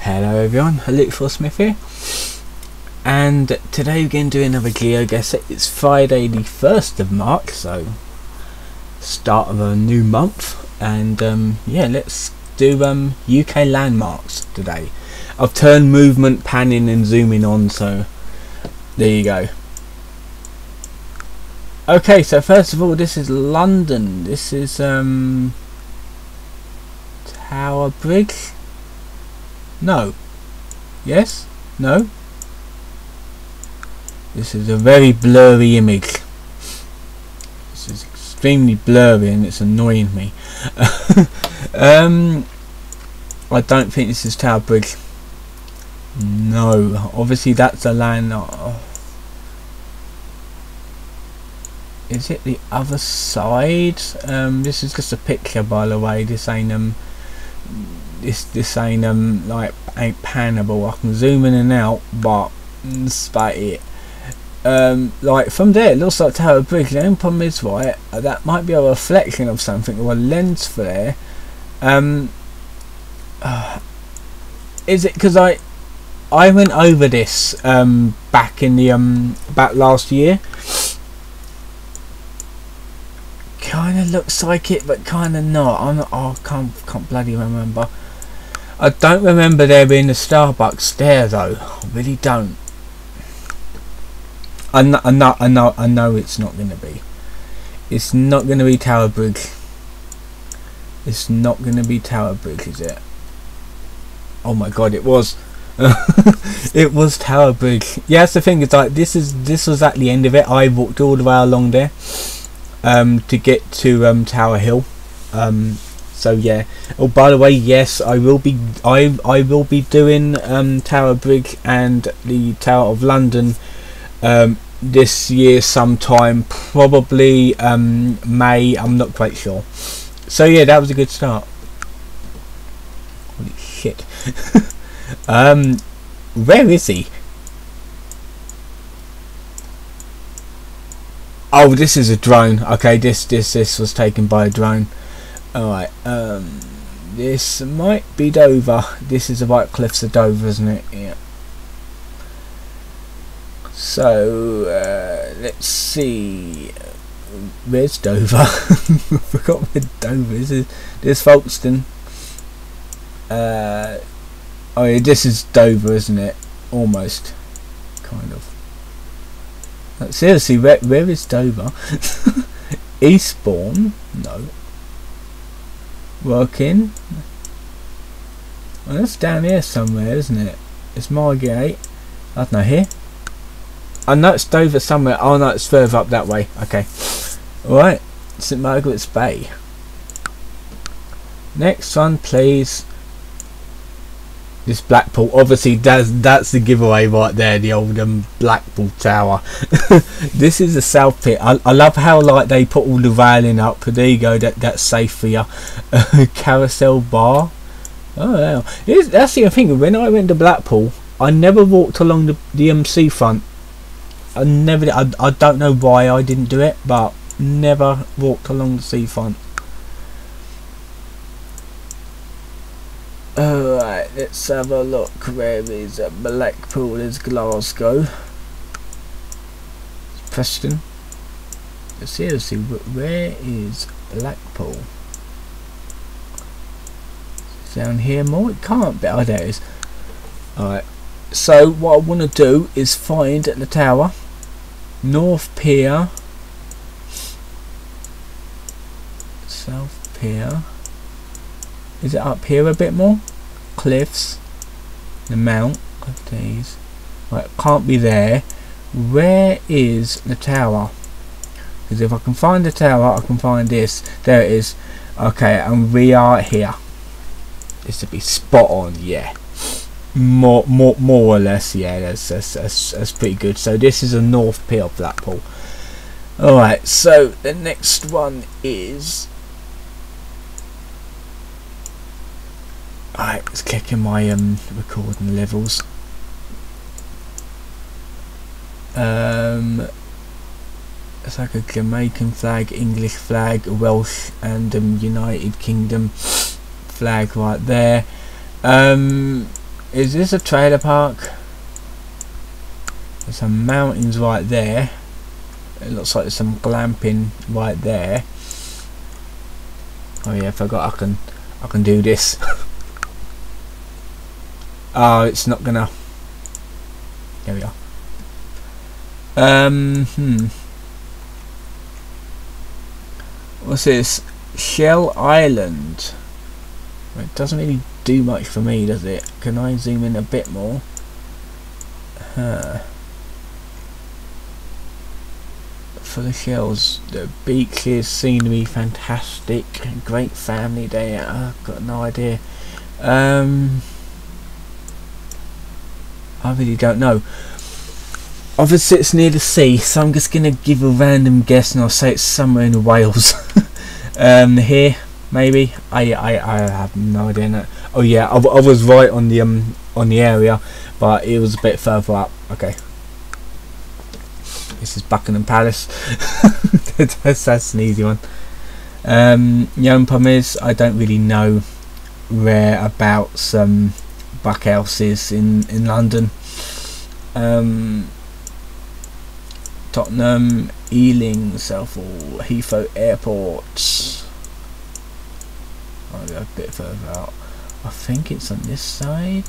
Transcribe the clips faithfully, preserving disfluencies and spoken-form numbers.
Hello everyone, Luke Forsmith here, and today we're going to do another GeoGuessr. It's Friday the first of March, so start of a new month, and um, yeah, let's do um, U K landmarks today. I've turned movement, panning and zooming on, so there you go. Okay, so first of all, this is London. This is um, Tower Bridge. No. Yes? No? This is a very blurry image. This is extremely blurry and it's annoying me. um, I don't think this is Tower Bridge. No. Obviously that's a landmark. Oh. Is it the other side? Um, this is just a picture, by the way. This ain't um This this ain't um like ain't panable. I can zoom in and out, but that's about it. Um, like from there, it looks like Tower Bridge. The only problem is, right, that might be a reflection of something or a lens flare. Um, uh, is it because I I went over this um back in the um back last year? Kind of looks like it, but kind of not. I'm not. Oh, I can't can't bloody remember. I don't remember there being a Starbucks there though. I really don't. I know, I know, I know, I know it's not going to be. It's not going to be Tower Bridge. It's not going to be Tower Bridge, is it? Oh my God, it was. It was Tower Bridge. Yeah, that's the thing. It's like this is this was at the end of it. I walked all the way along there um, to get to um, Tower Hill. Um, So yeah. Oh, by the way, yes, I will be. I I will be doing um, Tower Bridge and the Tower of London um, this year sometime. Probably um, May. I'm not quite sure. So yeah, that was a good start. Holy shit! um, where is he? Oh, this is a drone. Okay, this this this was taken by a drone. Alright, um, this might be Dover. This is the White Cliffs of Dover, isn't it? Yeah. So, uh, let's see. Where's Dover? I forgot where Dover is. There's Folkestone. Uh, oh, yeah, this is Dover, isn't it? Almost. Kind of. But seriously, where, where is Dover? Eastbourne? No. Working. Well, that's down here somewhere, isn't it? It's Margate. I don't know, here. I know it's Dover somewhere. Oh no, it's further up that way. Okay. Alright. Saint Margaret's Bay. Next one, please. This Blackpool. Obviously, that's, that's the giveaway right there. The old um, Blackpool Tower. This is the South Pier. I, I love how like they put all the railing up. There you go. That that's safe for you. Uh, carousel bar. Oh, wow. That's the thing. When I went to Blackpool, I never walked along the the um, seafront. I never. I I don't know why I didn't do it, but never walked along the seafront. Alright, let's have a look. Where is uh, Blackpool? Is Glasgow? It's Preston. But seriously, where is Blackpool? Is it down here more? It can't be. Oh, there it is. Alright, so what I want to do is find the tower. North Pier. South Pier. Is it up here a bit more? Cliffs, the mount of these. Right, can't be there. Where is the tower? Because if I can find the tower, I can find this. There it is. Okay, and we are here. This to be spot on, yeah. More, more, more or less, yeah. That's that's that's, that's pretty good. So this is a North Pier of Blackpool. All right. So the next one is. Alright, let's click in my um, recording levels. Um, it's like a Jamaican flag, English flag, Welsh and um, United Kingdom flag right there. Um, Is this a trailer park? There's some mountains right there. It looks like there's some glamping right there. Oh yeah, I forgot I can I can do this. Oh, it's not gonna. There we are. Um hmm. What's this? Shell Island. It doesn't really do much for me, does it? Can I zoom in a bit more? Huh. For the shells, the beaches seem to be fantastic. Great family day out. I've got no idea. Um, I really don't know. Obviously, it's near the sea, so I'm just gonna give a random guess, and I'll say it's somewhere in Wales. um, here, maybe. I, I, I have no idea. No. Oh yeah, I, I was right on the um on the area, but it was a bit further up. Okay. This is Buckingham Palace. that's, that's an easy one. Um, the only problem is I don't really know whereabouts um, Buckhouse is in, in London. Um, Tottenham, Ealing, Southall, Heathrow Airport. I'll go a bit further out. I think it's on this side.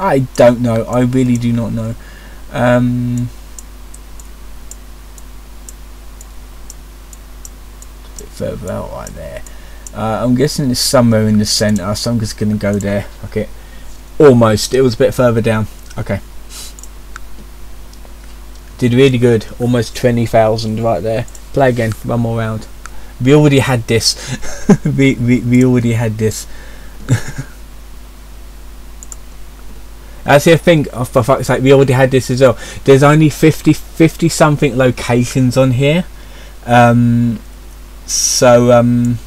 I don't know. I really do not know. Um, a bit further out right there. Uh, I'm guessing it's somewhere in the centre, so I'm just going to go there. Okay. Almost. It was a bit further down. Okay. Did really good. Almost twenty thousand right there. Play again. One more round. We already had this. we, we, we already had this. That's the thing, oh, for fuck's sake, we already had this as well. There's only fifty, fifty something locations on here. Um, so, um,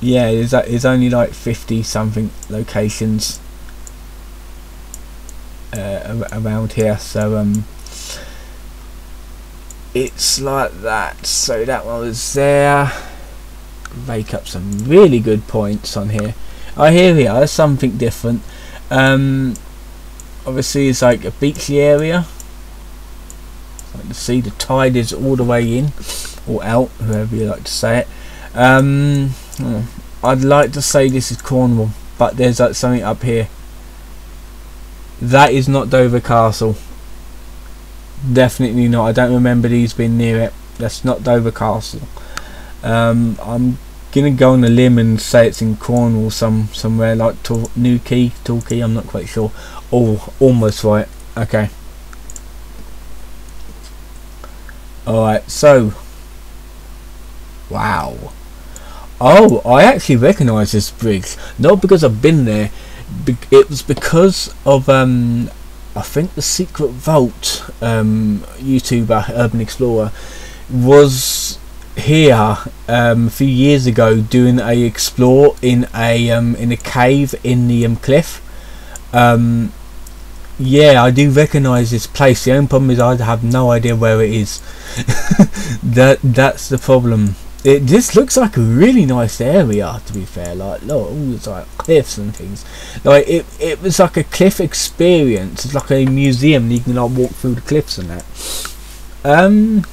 yeah, there's, there's only like fifty something locations uh, around here. So, um, it's like that. So that one was there. Make up some really good points on here. Oh, here we are, there's something different. Um, obviously it's like a beachy area, like you see the tide is all the way in or out, however you like to say it. um, oh, I'd like to say this is Cornwall, but there's like something up here that is not Dover Castle, definitely not. I don't remember these being near it. That's not Dover Castle. um, I'm gonna go on a limb and say it's in Cornwall, some somewhere like Tornewkey, Tornewkey, I'm not quite sure. Oh, almost right. Okay. Alright, so wow. Oh, I actually recognise this bridge. Not because I've been there, be it was because of um I think the Secret Vault um YouTuber Urban Explorer was here um, a few years ago doing a explore in a um, in a cave in the um, cliff. Um, yeah, I do recognise this place. The only problem is I have no idea where it is. that that's the problem. It this looks like a really nice area, to be fair. Like look, all these like cliffs and things. Like it it was like a cliff experience. It's like a museum. You can like walk through the cliffs and that. Um.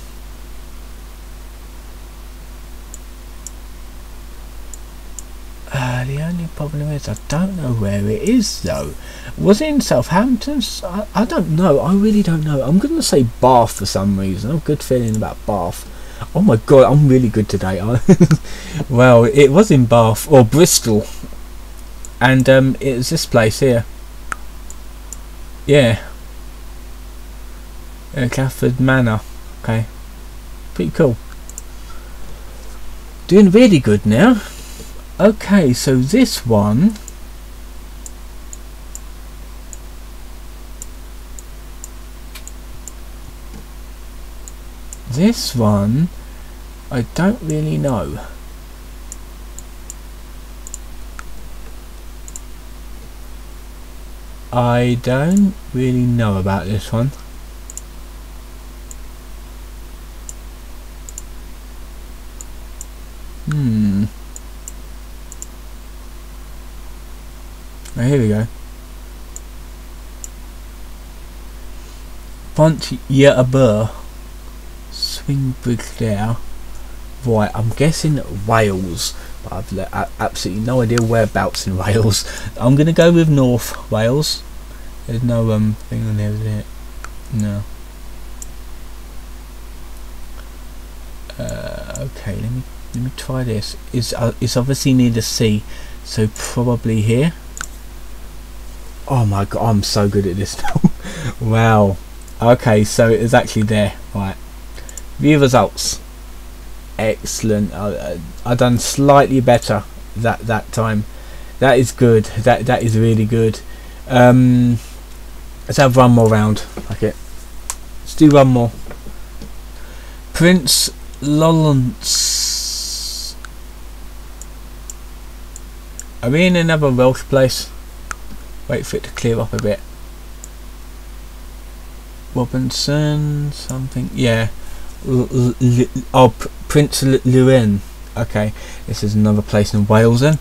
Uh, the only problem is I don't know where it is though. Was it in Southampton? I, I don't know. I really don't know. I'm going to say Bath for some reason. I've a good feeling about Bath. Oh my god, I'm really good today. Well, it was in Bath or Bristol, and um, it was this place here. Yeah, uh, Catford Manor. Okay, pretty cool. Doing really good now. Okay, so this one this one I don't really know. I don't really know about this one. Hmm Oh, here we go. Bunch yet a burr. Swing bridge there. Right, I'm guessing Wales, but I've uh, absolutely no idea whereabouts in Wales. I'm gonna go with North Wales. There's no um thing on there, is it? No. Uh, okay, let me let me try this. It's uh, it's obviously near the sea, so probably here. Oh my god, I'm so good at this now. Wow. Okay, so it is actually there. Right. View results. Excellent. I, I done slightly better that that time. That is good. That that is really good. Um, let's have one more round. Okay, let's do one more. Prince Lollens. Are we in another Welsh place? Wait for it to clear up a bit. Robinson something. Yeah. L L L oh, Prince Luen. Okay, this is another place in Wales then.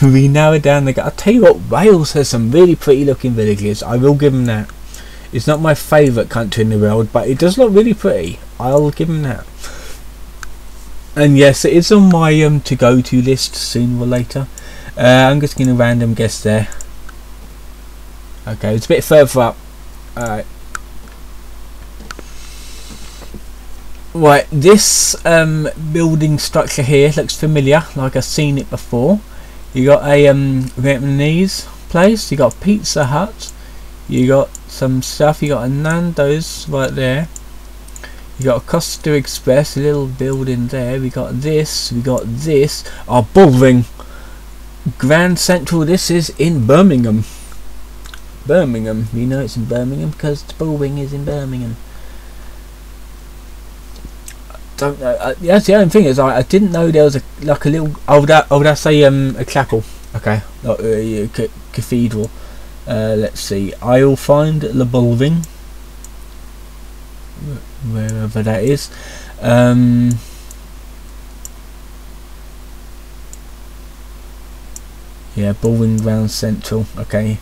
We narrow down the... I'll tell you what, Wales has some really pretty looking villages. I will give them that. It's not my favourite country in the world, but it does look really pretty. I'll give them that. And yes, it is on my um, to-go-to list sooner or later. Uh, I'm just going to random guess there. Okay, it's a bit further up. Alright. Right, this um, building structure here looks familiar, like I've seen it before. You got a um, Vietnamese place, you got a Pizza Hut, you got some stuff, you got a Nando's right there, you got a Costa Express, a little building there, we got this, we got this, our oh, Bullring, Grand Central. This is in Birmingham. Birmingham, we know it's in Birmingham because the Bullring is in Birmingham. Don't know. Uh, that's the only thing is I, I didn't know there was a like a little. Oh, would I, oh, would I say um a chapel? Okay, not a uh, cathedral. Uh, let's see. I'll find the Bullring, wherever that is. Um, yeah, Bullring Ground Central. Okay,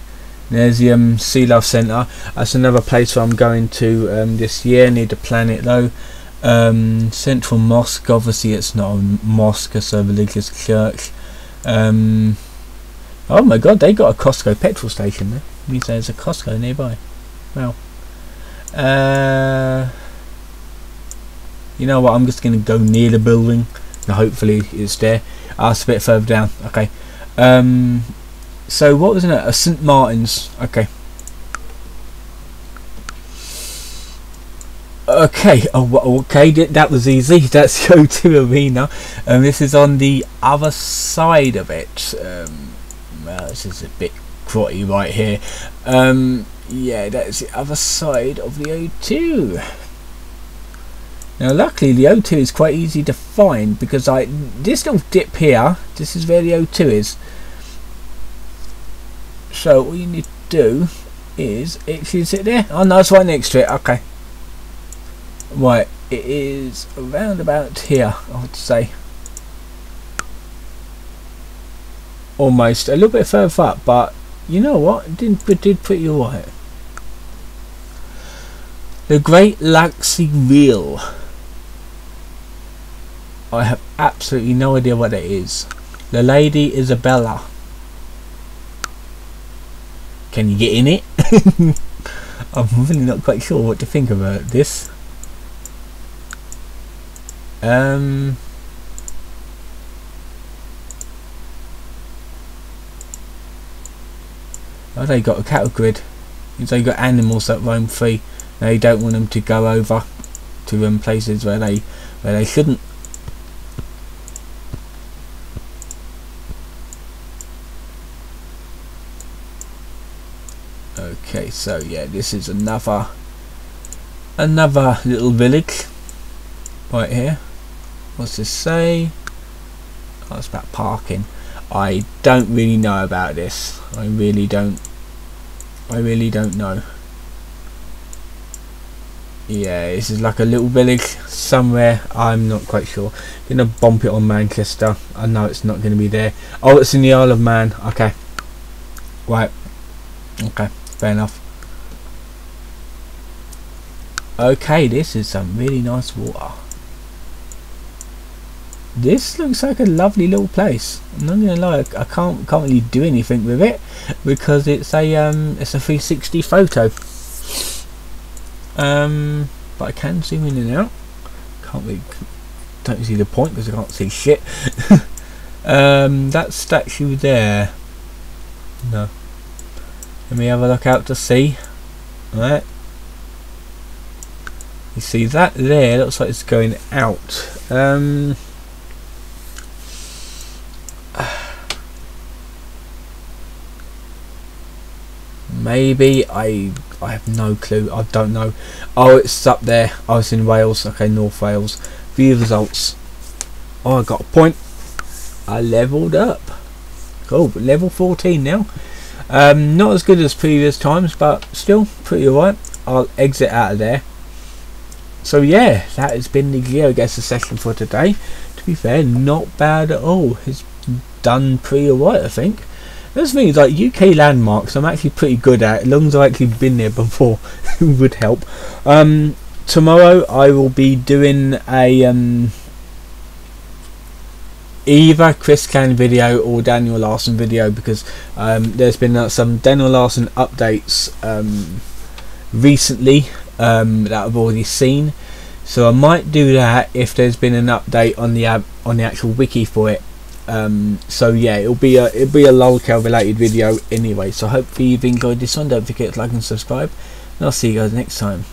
there's the um, Sea Love Centre. That's another place where I'm going to um, this year. Near the planet though. Um, Central Mosque, obviously it's not a mosque, it's a religious church. Um, oh my god, they got a Costco petrol station there. It means there's a Costco nearby. Well, uh, you know what, I'm just going to go near the building. Now hopefully it's there. Ah, it's a bit further down. Okay. Um, so what was it? A Saint Martin's. Okay. Okay, oh, okay, that was easy. That's O two Arena, and um, this is on the other side of it. Um, well, this is a bit grotty right here. Um, yeah, that's the other side of the O two. Now, luckily, the O two is quite easy to find because I this little dip here. This is where the O two is. So all you need to do is actually sit there. Oh no, it's right next to it. Okay. Right, it is around about here, I would say. Almost a little bit further up, but you know what? It did, it did pretty alright. The Great Laxey Reel. I have absolutely no idea what it is. The Lady Isabella. Can you get in it? I'm really not quite sure what to think about this. Um, oh, they got a cattle grid. They got animals that roam free. They don't want them to go over to um, places where they where they shouldn't. Okay, so yeah, this is another another little village right here. What's this say? Oh, it's about parking. I don't really know about this. I really don't. I really don't know. yeah, this is like a little village somewhere, I'm not quite sure. Gonna bump it on Manchester. I know it's not gonna be there. Oh, it's in the Isle of Man. Okay, right, okay, fair enough. Okay, this is some really nice water. This looks like a lovely little place. I'm not gonna lie, I can't can't really do anything with it because it's a um it's a three sixty photo. Um, but I can zoom in and out. Can't really, don't see the point because I can't see shit. um, that statue there. No. Let me have a look out to sea. All right. You see that there? Looks like it's going out. Um. Maybe I I have no clue. I don't know. Oh, it's up there. I was in Wales. Okay, North Wales. View results. Oh, I got a point. I leveled up. Cool. But level fourteen now. Um, not as good as previous times, but still pretty alright. I'll exit out of there. So yeah, that has been the GeoGuessr session for today. To be fair, not bad at all. It's done pretty alright, I think. That's the thing, is like U K landmarks I'm actually pretty good at, as long as I've actually been there before. It would help. Um, tomorrow I will be doing a um, either Chris Cann video or Daniel Larson video, because um, there's been uh, some Daniel Larson updates um, recently um, that I've already seen. So I might do that if there's been an update on the, ab on the actual wiki for it. Um, so yeah, it'll be a it'll be a lolcow related video anyway. So hopefully you've enjoyed this one. Don't forget to like and subscribe, and I'll see you guys next time.